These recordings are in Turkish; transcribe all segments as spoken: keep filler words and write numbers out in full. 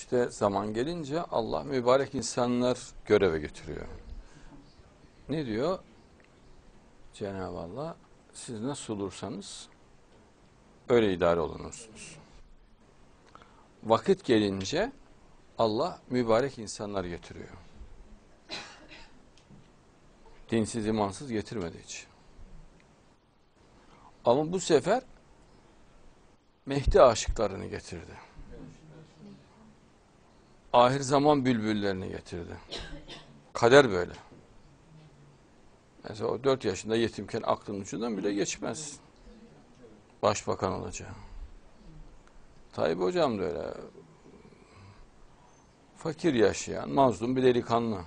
İşte zaman gelince Allah mübarek insanlar göreve getiriyor. Ne diyor? Cenab-ı Allah, siz nasıl olursanız öyle idare olunursunuz. Vakit gelince Allah mübarek insanlar getiriyor. Dinsiz, imansız getirmedi hiç. Ama bu sefer Mehdi aşıklarını getirdi. Ahir zaman bülbüllerini getirdi. Kader böyle. Mesela o dört yaşında yetimken aklının ucundan bile geçmez başbakan olacağı. Tayyip hocam da öyle. Fakir yaşayan, mazlum bir delikanlı.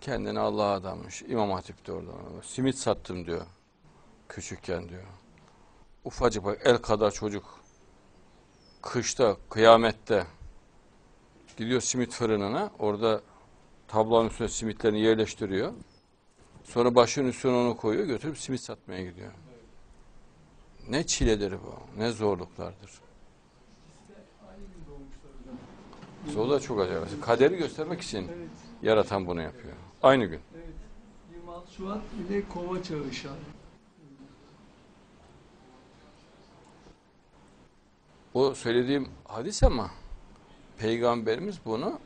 Kendini Allah'a adamış. İmam Hatip'te orada. Simit sattım diyor. Küçükken diyor. Ufacık bak el kadar çocuk. Kışta, kıyamette. Gidiyor simit fırınına. Orada tablanın üstüne simitlerini yerleştiriyor. Sonra başının üstüne onu koyuyor. Götürüp simit satmaya gidiyor. Ne çiledir bu. Ne zorluklardır. O da çok acayip. Kaderi göstermek için evet. Yaratan bunu yapıyor. Evet. Aynı gün. Evet. yirmi altı Şubat bir de kova çağırışan. O söylediğim hadis ama Peygamberimiz bunu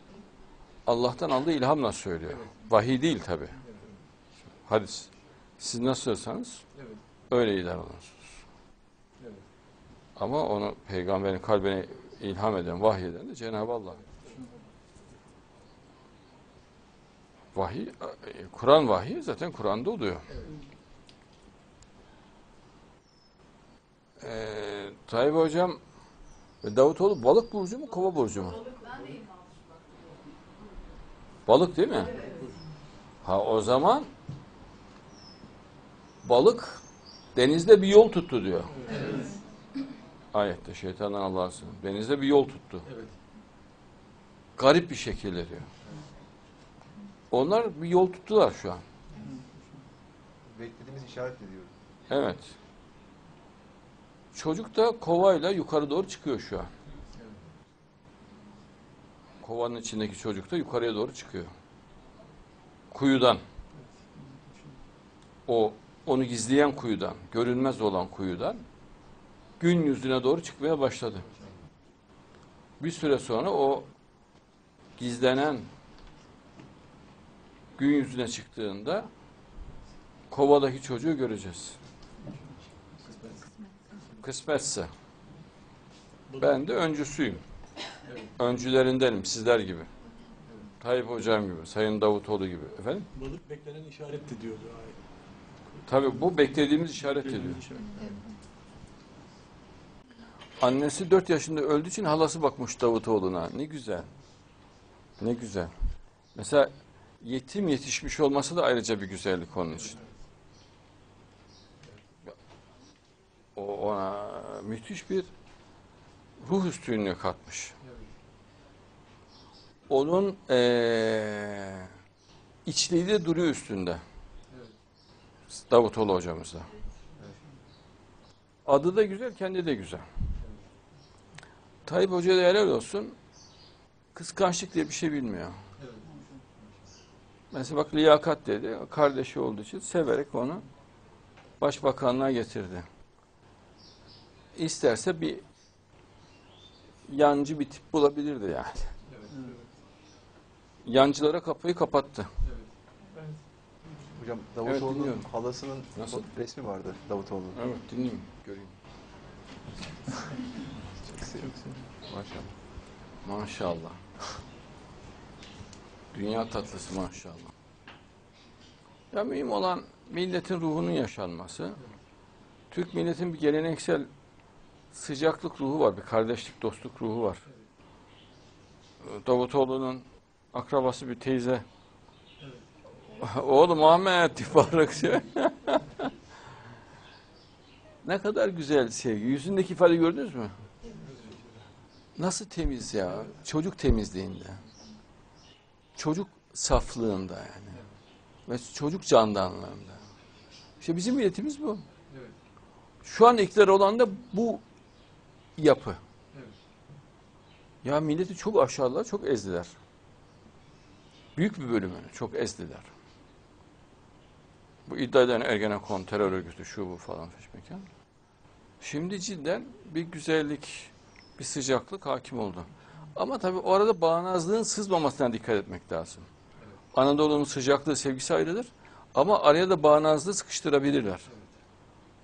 Allah'tan aldığı ilhamla söylüyor. Evet. Vahiy değil tabi. Evet. Hadis. Siz nasıl olursanız evet. öyle idare olursunuz. Evet. Ama onu Peygamberin kalbine ilham eden, vahiy eden de Cenab-ı Allah. Vahiy, Kur'an vahiy zaten Kur'an'da oluyor. Evet. Ee, Tayyip Hocam, Davutoğlu balık burcu mu, kova burcu mu? Balık değil mi? Evet. Ha o zaman balık denizde bir yol tuttu diyor. Evet. Ayette şeytandan Allah'a sığınırım. Denizde bir yol tuttu. Evet. Garip bir şekilde diyor. Onlar bir yol tuttular şu an. Beklediğimiz işaret ediyor. Evet. Çocuk da kovayla yukarı doğru çıkıyor şu an. Evet. Kovanın içindeki çocuk da yukarıya doğru çıkıyor. Kuyudan. O onu gizleyen kuyudan, görünmez olan kuyudan gün yüzüne doğru çıkmaya başladı. Bir süre sonra o gizlenen gün yüzüne çıktığında kovadaki çocuğu göreceğiz. Kısmetse. Ben de öncüsüyüm. Öncülerindenim sizler gibi. Tayyip Hocam gibi, Sayın Davutoğlu gibi. Efendim? Balık beklenen işaretti diyordu. Tabii bu beklediğimiz işaret ediyor. Annesi dört yaşında öldüğü için halası bakmış Davutoğlu'na. Ne güzel. Ne güzel. Mesela yetim yetişmiş olması da ayrıca bir güzellik onun için. O ona müthiş bir ruh üstünlüğü katmış. Onun ee, içliği de duruyor üstünde. Davutoğlu hocamızda. Adı da güzel, kendi de güzel. Tayyip Hoca'ya da helal olsun, kıskançlık diye bir şey bilmiyor. Evet. Mesela bak liyakat dedi, kardeşi olduğu için severek onu başbakanlığa getirdi. İsterse bir yancı bir tip bulabilirdi yani. Evet. Yancılara kapıyı kapattı. Evet. Hocam Davutoğlu'nun evet, halasının nasıl? Resmi vardı Davutoğlu'nun. Evet dinleyeyim, göreyim. Maşallah. Maşallah. Dünya tatlısı maşallah. Ya mühim olan milletin ruhunun yaşanması. Türk milletin bir geleneksel sıcaklık ruhu var. Bir kardeşlik, dostluk ruhu var. Davutoğlu'nun akrabası bir teyze. Oğlum Ahmet Davutoğlu. Ne kadar güzel sevgi. Yüzündeki ifade gördünüz mü? Nasıl temiz ya. Çocuk temizliğinde. Çocuk saflığında yani. Ve çocuk candanlığında. İşte bizim milletimiz bu. Şu an iktidar olan da bu yapı. Ya milleti çok aşağılar, çok ezdiler. Büyük bir bölümünü çok ezdiler. Bu iddia eden Ergenekon, terör örgütü, şu bu falan feşmekan. Şimdi cidden bir güzellik, bir sıcaklık hakim oldu. Ama tabii o arada bağnazlığın sızmamasına dikkat etmek lazım. Evet. Anadolu'nun sıcaklığı, sevgisi ayrılır. Ama araya da bağnazlığı sıkıştırabilirler.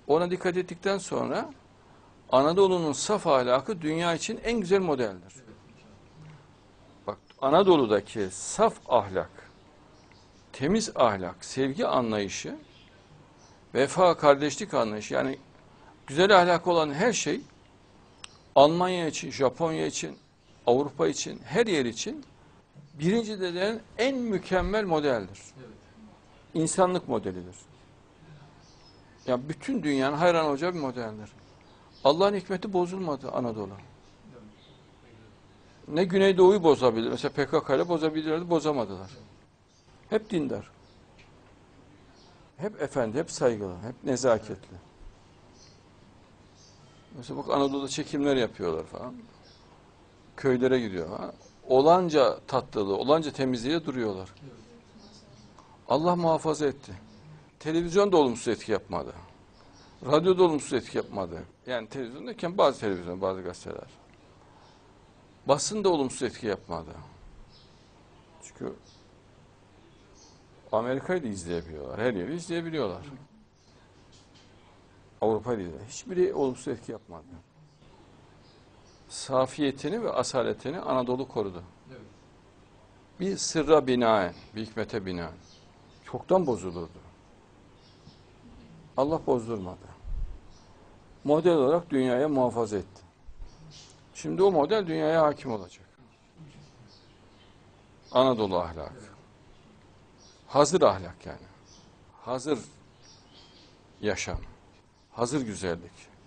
Ona dikkat ettikten sonra Anadolu'nun saf ahlakı dünya için en güzel modeldir. Bak, Anadolu'daki saf ahlak, temiz ahlak, sevgi anlayışı, vefa, kardeşlik anlayışı, yani güzel ahlak olan her şey Almanya için, Japonya için, Avrupa için, her yer için birinci derece en mükemmel modeldir. İnsanlık modelidir. Ya bütün dünyanın hayran olacağı bir modeldir. Allah'ın hikmeti bozulmadı Anadolu. Ne Güneydoğu'yu bozabilir, mesela P K K ile bozabilirlerdi, bozamadılar. Hep dindar. Hep efendi, hep saygılı, hep nezaketli. Mesela bak, Anadolu'da çekimler yapıyorlar falan. Köylere gidiyor. Ha? Olanca tatlılığı, olanca temizliğiyle duruyorlar. Allah muhafaza etti. Televizyon da olumsuz etki yapmadı. Radyo da olumsuz etki yapmadı. Yani televizyon derken bazı televizyon, bazı gazeteler. Basın da olumsuz etki yapmadı. Çünkü Amerika'yı da izleyebiliyorlar. Her yeri izleyebiliyorlar. Avrupa'yı da izleyebiliyorlar. Hiçbiri olumsuz etki yapmadı. Safiyetini ve asaletini Anadolu korudu. Evet. Bir sırra binaen, bir hikmete binaen. Çoktan bozulurdu. Allah bozdurmadı. Model olarak dünyaya muhafaza etti. Şimdi o model dünyaya hakim olacak. Anadolu ahlakı. Hazır ahlak yani. Hazır yaşam. Hazır güzellik.